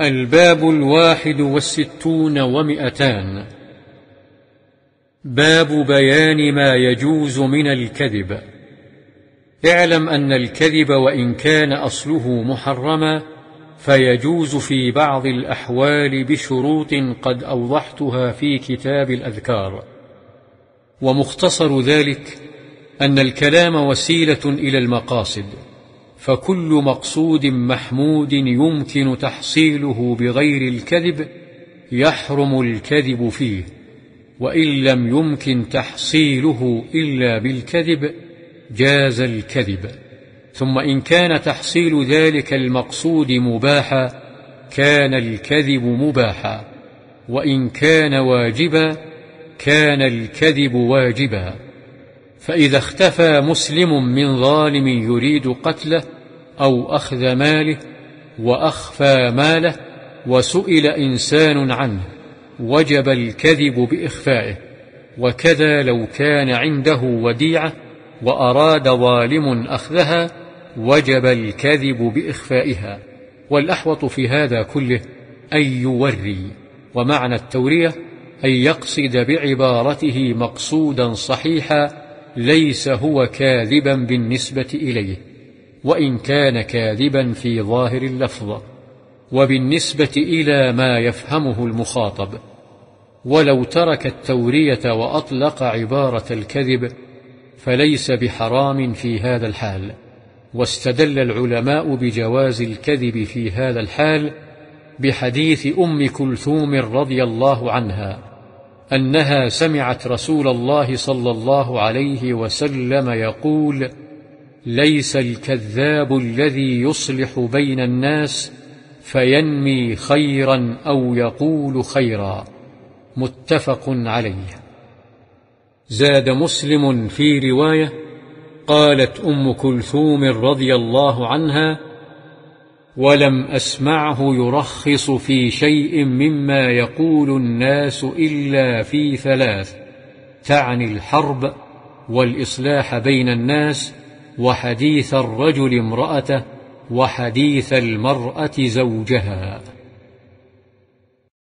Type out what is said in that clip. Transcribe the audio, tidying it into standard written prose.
الباب الواحد والستون ومئتان. باب بيان ما يجوز من الكذب. اعلم أن الكذب وإن كان أصله محرما فيجوز في بعض الأحوال بشروط قد أوضحتها في كتاب الأذكار، ومختصر ذلك أن الكلام وسيلة إلى المقاصد، فكل مقصود محمود يمكن تحصيله بغير الكذب يحرم الكذب فيه، وإن لم يمكن تحصيله إلا بالكذب جاز الكذب. ثم إن كان تحصيل ذلك المقصود مباحا كان الكذب مباحا، وإن كان واجبا كان الكذب واجبا. فإذا اختفى مسلم من ظالم يريد قتله أو أخذ ماله وأخفى ماله وسئل إنسان عنه وجب الكذب بإخفائه، وكذا لو كان عنده وديعة وأراد ظالم أخذها وجب الكذب بإخفائها. والأحوط في هذا كله أن يوري، ومعنى التورية أن يقصد بعبارته مقصودا صحيحا ليس هو كاذبا بالنسبة إليه، وإن كان كاذبا في ظاهر اللفظ وبالنسبة إلى ما يفهمه المخاطب. ولو ترك التورية وأطلق عبارة الكذب فليس بحرام في هذا الحال، واستدل العلماء بجواز الكذب في هذا الحال بحديث أم كلثوم رضي الله عنها أنها سمعت رسول الله صلى الله عليه وسلم يقول: ليس الكذاب الذي يصلح بين الناس فينمي خيرا أو يقول خيرا. متفق عليه. زاد مسلم في رواية: قالت أم كلثوم رضي الله عنها: ولم أسمعه يرخص في شيء مما يقول الناس إلا في ثلاث، تعني الحرب والإصلاح بين الناس، وحديث الرجل امرأته، وحديث المرأة زوجها.